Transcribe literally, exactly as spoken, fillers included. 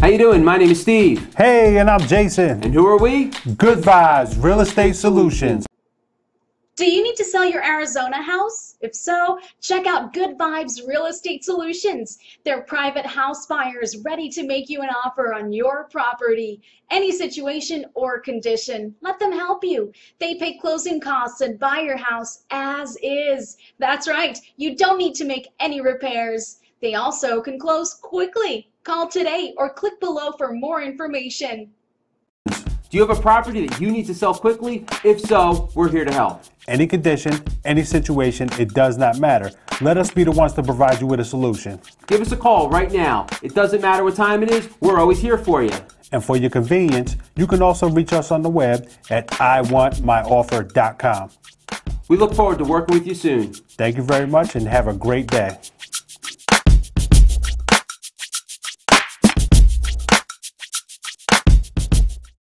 How you doing? My name is Steve. Hey, and I'm Jason. And who are we? Good Vibes Real Estate Solutions. Do you need to sell your Arizona house? If so, check out Good Vibes Real Estate Solutions. They're private house buyers ready to make you an offer on your property, any situation or condition. Let them help you. They pay closing costs and buy your house as is. That's right. You don't need to make any repairs. They also can close quickly. Call today or click below for more information. Do you have a property that you need to sell quickly? If so, we're here to help. Any condition, any situation, it does not matter. Let us be the ones to provide you with a solution. Give us a call right now. It doesn't matter what time it is, we're always here for you. And for your convenience, you can also reach us on the web at I want my offer dot com. We look forward to working with you soon. Thank you very much and have a great day.